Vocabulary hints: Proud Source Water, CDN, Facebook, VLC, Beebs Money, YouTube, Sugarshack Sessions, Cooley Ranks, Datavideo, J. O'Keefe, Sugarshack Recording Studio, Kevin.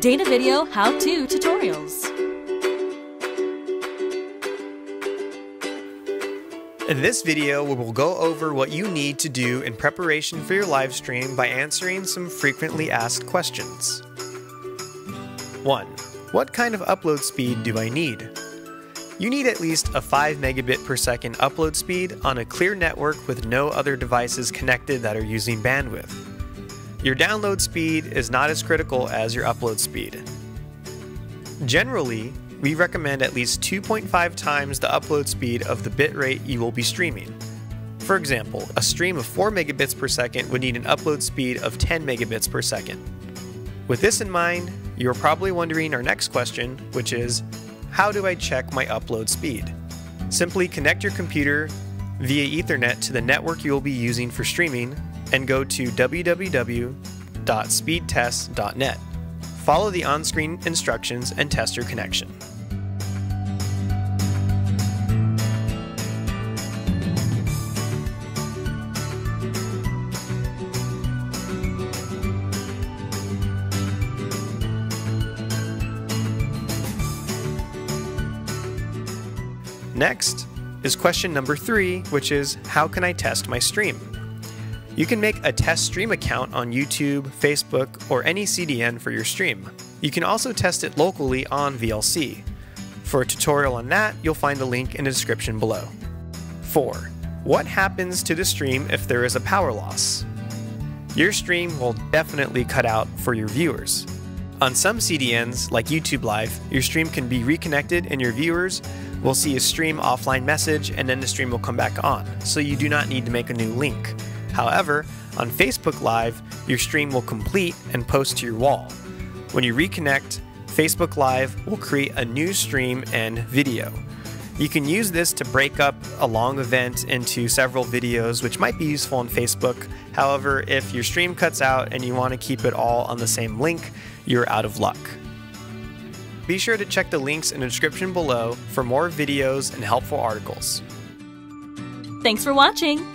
Datavideo how-to tutorials. In this video, we will go over what you need to do in preparation for your live stream by answering some frequently asked questions. 1. What kind of upload speed do I need? You need at least a 5 megabit per second upload speed on a clear network with no other devices connected that are using bandwidth. Your download speed is not as critical as your upload speed. Generally, we recommend at least 2.5 times the upload speed of the bitrate you will be streaming. For example, a stream of 4 megabits per second would need an upload speed of 10 megabits per second. With this in mind, you're probably wondering our next question, which is, how do I check my upload speed? Simply connect your computer via Ethernet to the network you will be using for streaming and go to www.speedtest.net. Follow the on-screen instructions and test your connection. 2. Next is question number 3, which is, how can I test my stream? You can make a test stream account on YouTube, Facebook, or any CDN for your stream. You can also test it locally on VLC. For a tutorial on that, you'll find a link in the description below. 4. What happens to the stream if there is a power loss? Your stream will definitely cut out for your viewers. On some CDNs, like YouTube Live, your stream can be reconnected and your viewers will see a stream offline message and then the stream will come back on, so you do not need to make a new link. However, on Facebook Live, your stream will complete and post to your wall. When you reconnect, Facebook Live will create a new stream and video. You can use this to break up a long event into several videos, which might be useful on Facebook. However, if your stream cuts out and you want to keep it all on the same link, you're out of luck. Be sure to check the links in the description below for more videos and helpful articles. Thanks for watching.